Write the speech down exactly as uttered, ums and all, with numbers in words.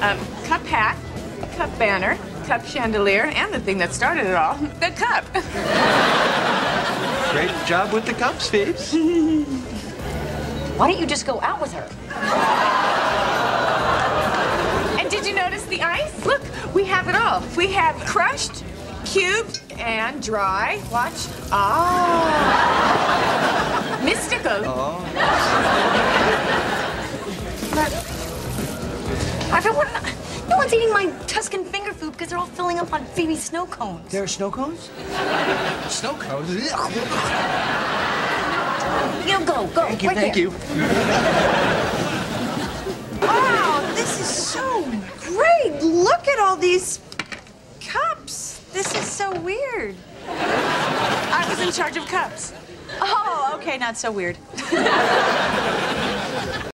um, cup hat, cup banner, cup chandelier, and the thing that started it all, the cup. Great job with the cups, Phoebes. Why don't you just go out with her? And did you notice the ice? Look, we have it all. We have crushed, cubed, and dry. Watch. Oh. Mystical. Oh. But I don't want to... No one's eating my Tuscan finger food because they're all filling up on Phoebe's snow cones. There are snow cones? Snow cones? You go, go. Thank you, right thank there. you. Wow, this is so great. Look at all these cups. This is so weird. I was in charge of cups. Oh, okay, not so weird.